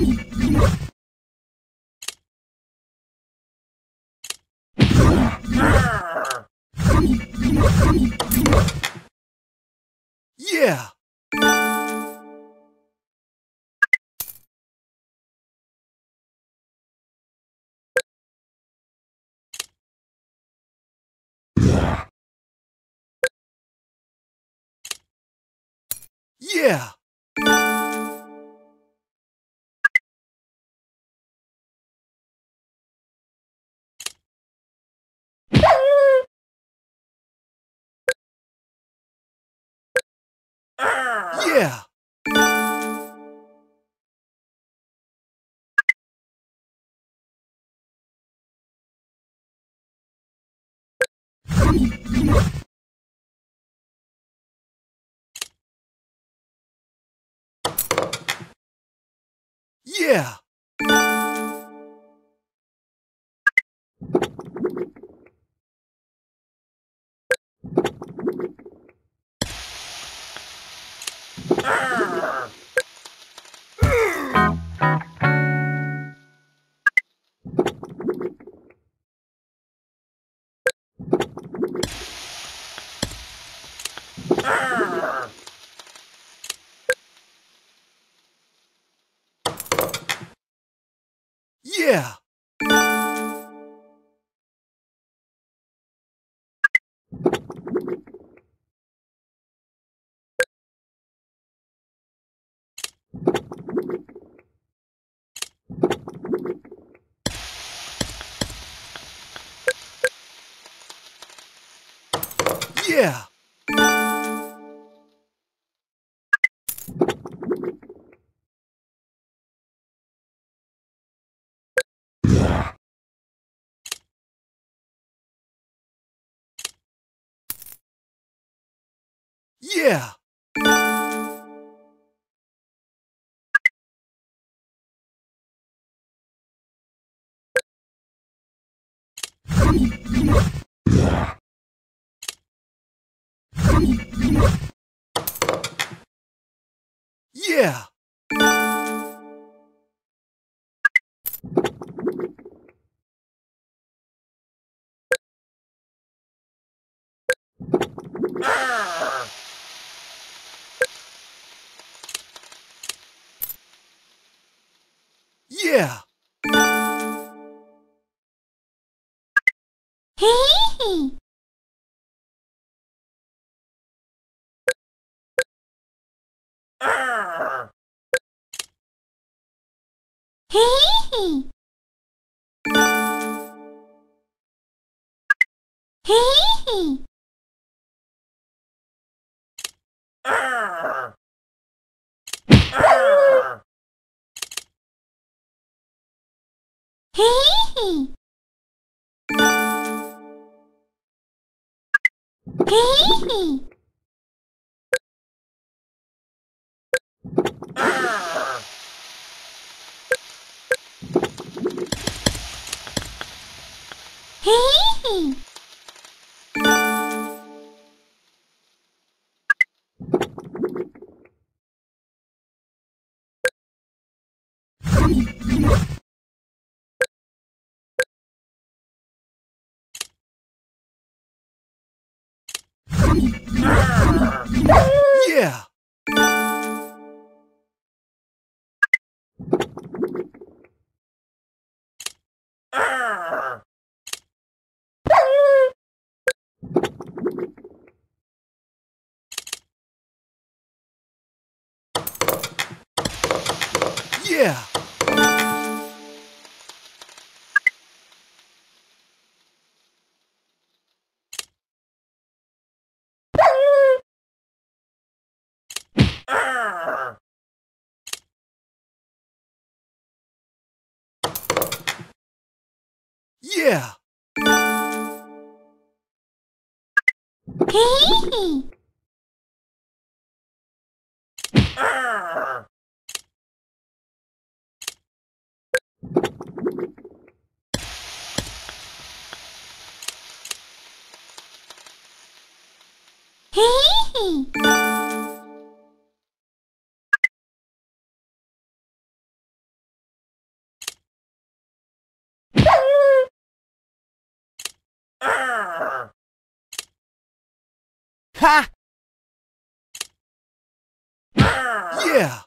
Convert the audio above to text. Yeah! Yeah! Yeah! Yeah! Yeah! Yeah! Yeah! Yeah! Yeah! Hee! Hee! Hee! Hee! Hee! Hee! Yeah! Yeah! Yeah! Hee! Hee! Ha! Yeah!